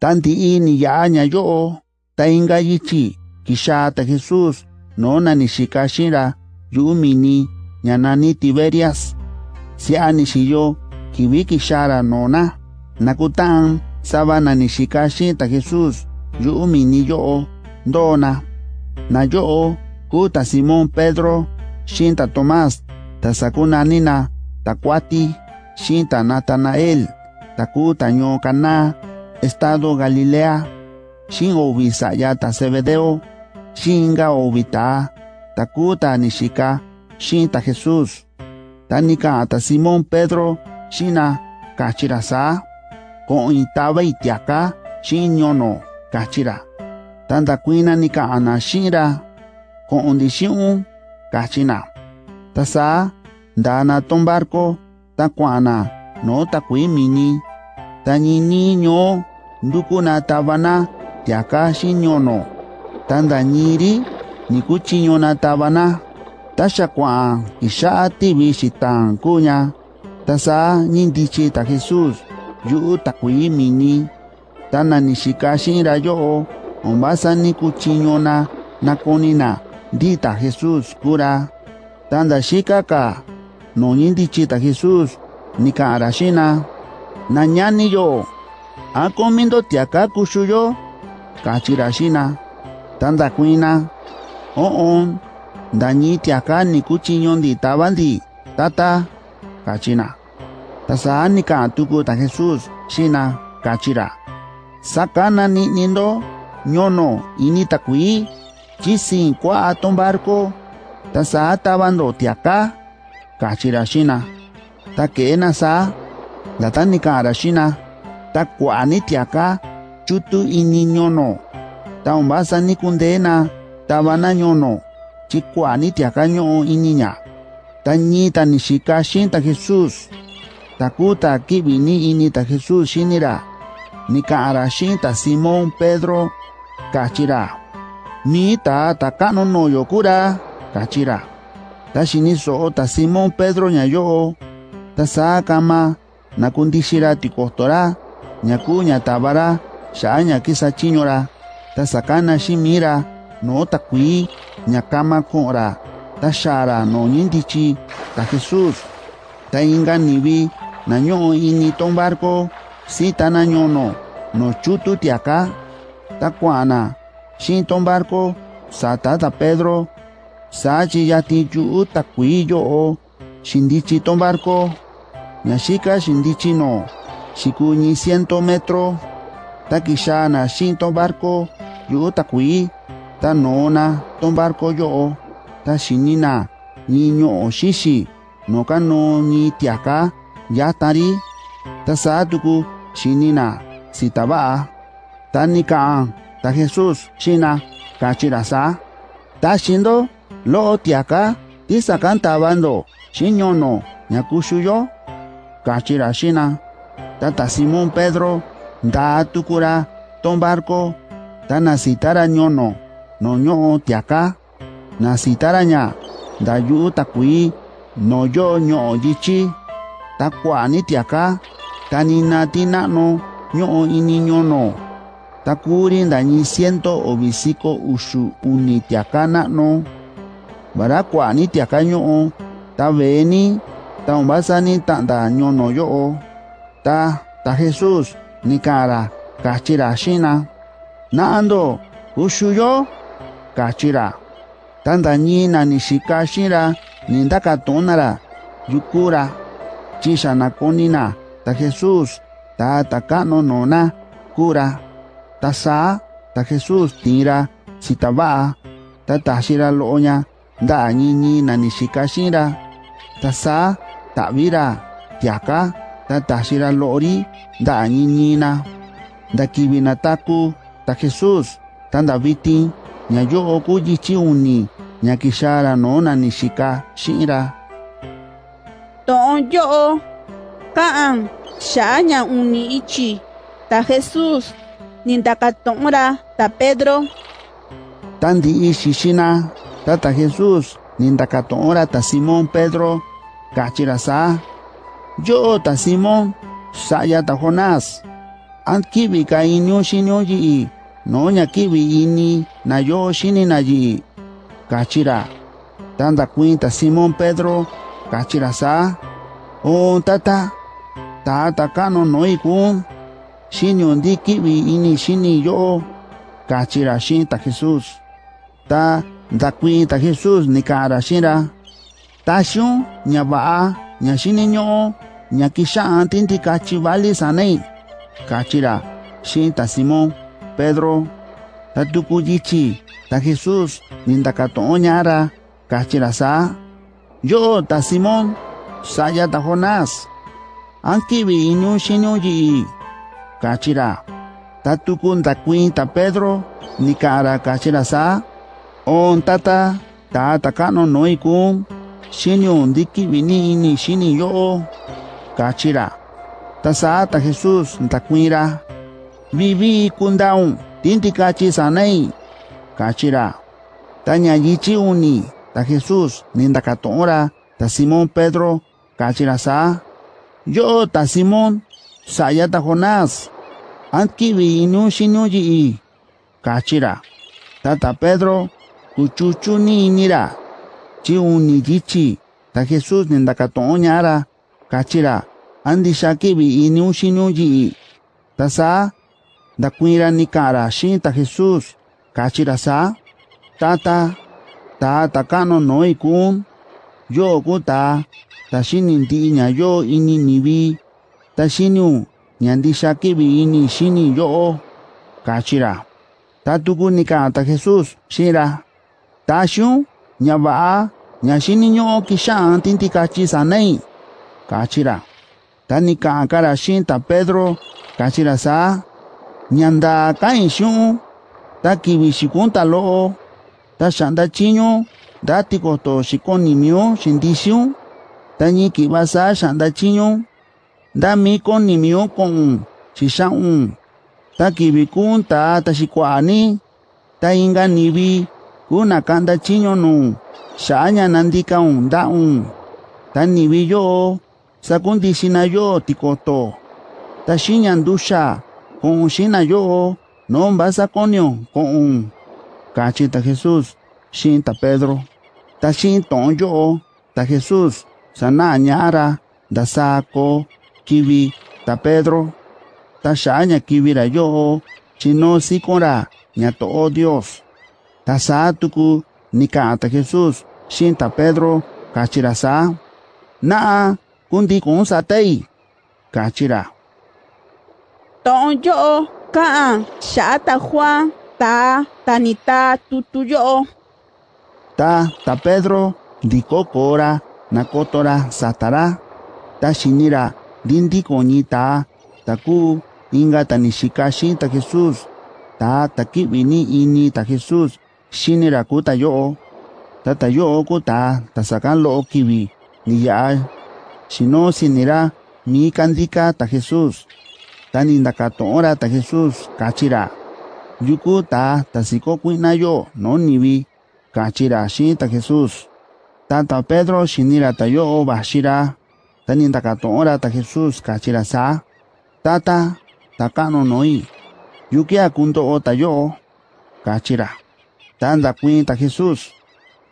Tanti ini yaanya yoo tainga yichi kishata Jesus nona nishikashira yumini nyanani Tiberias siani shiyo kiwikishara nona nakutan sabana nishikashita Jesus yumini yoo dona na yoo kuta Simon Pedro shinta Tomás tasakuna nina takwati shinta Natanael takuta nyokana estado Galilea shin obisayata Zebedeo shinga obita takuta nishika shinta Jesus tanika ata Simon Pedro shina kachirasa kointaba itiaka shin yono kachira tanda kuina nika anashira koondishin kachina tasa dana tombarko takwana no takuimini tanini nyo ndukuna tabana tiakashi nyono tanda nyiri nikuchi nyona tabana tashakwa ishati bishitan kunya tasa nindichi ta Jesus yu takuimini tana nishikashi rayo ombasa nikuchi nyona nakonina dita Jesus kura tanda shikaka no nindichita Jesus nika arashina nanyani yo akomindo tiaka kushuyo kachirashina tanda kuina oon dañi tiaka nikuchinyon di tabandi tata kachina tasa nika atuku ta Jesus shina kachira sakana ni nindo nyono initakui chisin kwa atombarko tasa atabando tiaka kachirashina takeena sa latanika arashina takuani tiaka chutu ini nyono taombasa nikundeena tabana nyono chikuani tiaka nyo ininya tanyita nishikashinta Jesus takuta kibini inita Jesus shinira nika arashinta Simon Pedro kachira mi ta takano no yokura kachira tashiniso ota Simon Pedro nyayo tasakama nakundishira tikostora nyakunya tabara shanya kisachinyora tasakana shimira no takui nyakama kora tashara no nyindichi ta Jesus tainga nibi nanyo ini tombarko sitana nyono no chutu tiaka takwana shinton barco satata Pedro sachi yati yu takuiyo o shindichi ton barco nashika shindichi no shikuñi 100 metro takishana shinton barco yu takui tanona ton barco yo o tashinina niño o shishi no kano ni tiaka yatari tasatuku shinina sitaba tanika ta Jesus shina kachirasa tashindo lo tiaka tisakantabando shinyono nyakushuyo kachirashina tata Simon Pedro da tukura tombarko tanasitara nyono no nyo tiaka nasitaraña dayu takui no yo nyo yichi takwani tiaka taninatina no nyo ini nyono takuri ndañi 100 obisiko ushu unitiakana no barakwa nitiaka nyo tabeni taombasani tanda nyono yo ta Jesus nikara kachira shina naando ushu yo kachira tanda nyina nishikashira nindakatonara yukura chisha nakonina ta Jesus ta takano nona kura tasa ta Jesus tira sitaba tatashira loonya da nyinyi nanishikashira tasa tabira tiaka tatashira loori da nyinyina da kibinataku ta Jesus tanda biti nyayo okujichi uni nyakishara nona nishika shira tonjo kaan shanya uni ichi ta Jesus nindakatonra ta Pedro tandi ishishina tata Jesus nindakatonra ta Simon Pedro kachirasa yo ta Simon saya ta Jonás Ankibi ka inyo shinyoji. Nonya kibi ini na yo shininaji. Kachira. Tanda cuenta Simón Pedro. Kachira sa. Oh tata. Tata kano noikun. Shinyondi kibi ini shini yo. Kachira shinta Jesús. Ta da cuenta Jesús ni cara shira. Tashu nyabaa nyashininyo. Nyakisha antinti kachivali sanei. Kachira, shinta Simón, Pedro, tatukuyichi, ta Jesús, nindakato onyara, kachira sa, yo ta Simón, saya ta Jonás, ankibi inu shinuji, kachira, tatukun ta quinta Pedro, nikara kachira sa, on tata, ta takano noikun, shinun dikibini ini shini yo, kachira. Tasata Jesús ntakwira vivi kundaun tinti kachi sanai kachira tanya yichi uni ta Jesús nindakatora ta Simón Pedro kachira sa yo ta Simón saya ta Jonás ankibi inu shinuji kachira tata Pedro kuchuchuni inira chi uni yichi ta Jesús nindakatonyara kachira andi shakibi inushi nuji tasa dakwira nikara shinta Jesús kachira sa tata tata kano noikun yo kuta tashini tinya yo ini nibi tashinu nyandi shakibi ini shini yo kachira tatuku nikata Jesús shira tashu nyabaa nyashini nyo kisha tinti kachisa nei kachira Tanika akara shinta Pedro kachira sa nyanda kainshun ta kibishikunta loo ta shanda chinyo da tikoto shikonimyo shindishun ta nyikibasa shanda chinyo da mikonimyo kon shishaun ta kibikunta ta shikuani ta inga nibi kuna kanda chinyo nun shanya nandikaun daun ta nibi yo Sakundi shinayo tikoto. Tashinyandusha. Kon shinayo. Non basa konyo. Kon. Kachita Jesús. Shinta Pedro. Tashinton yo. Ta Jesús. Sana ñara. Dasako. Kibi. Ta Pedro. Tashaña kibira yo. Chino sikora. Ñato o Dios. Tasatuku. Nikata Jesús. Shinta Pedro. Kachirasa. Naa. Kundi kun satei kachira tonjo ka shata Juan ta tanita tutuyo ta Pedro dikokora nakotora satara ta shinira dindi konita taku inga tanishikashi ta Jesús ta takibini ini ta Jesús shinira kutayo tatayo kuta tasakan lo kibi niya Sino sinira mi kandika ta Jesús. Tanindakatora ta Jesús kachira. Yuku ta tasikokuina yo no nibi kachira shin ta Jesús. Tata Pedro shinira ta yo bashira. Tanindakatora ta Jesús kachira sa. Tata takano noi. Yukia kunto o ta yo kachira. Tanda kuin ta Jesús.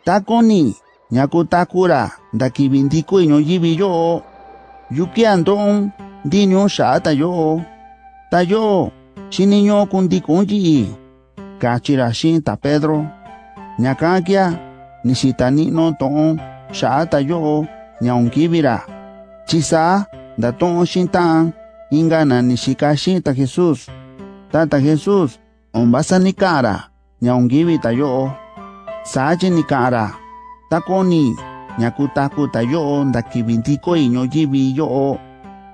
Takoni. Nyakutakura dakibindiku inyoyibi yo yukiandon dinyo shata yo tayo shininyo kundikunji kachira shinta Pedro nyakakia nishitani no ton shata yo nyaonkibira chisa daton shintan ingana nishikashinta Jesús tata Jesús ombasa nikara nyaonkibita yo sachi nikara Takoni, nyakutaku tayo, dakibintiko inyojibi yo,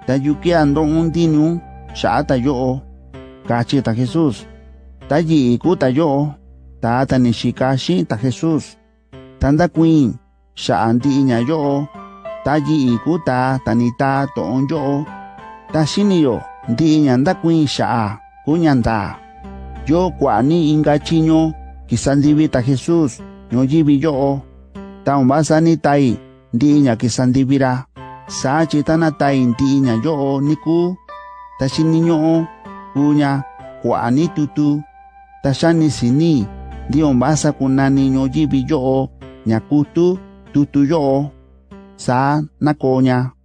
tayuki ando undinu, shata yo, kachita Jesús, tayi ikuta yo, tata nishikashi ta Jesús, tanda kuin, shaanti inya yo, tayi ikuta tanita toon yo, tashini yo, di inyanda kuin shaa, kunyanda, yo kwani inga chinyo, kisandibi ta Jesús, nyojibi yo, Taombasa ni tai, di inya kisandibira. Sa chitana tai, di inya yo, niku. Tashininyo, unya kwa anitutu tashani sini dio mbasa kunani nyojibi joo nyakutu tutu yoo saa nakonya.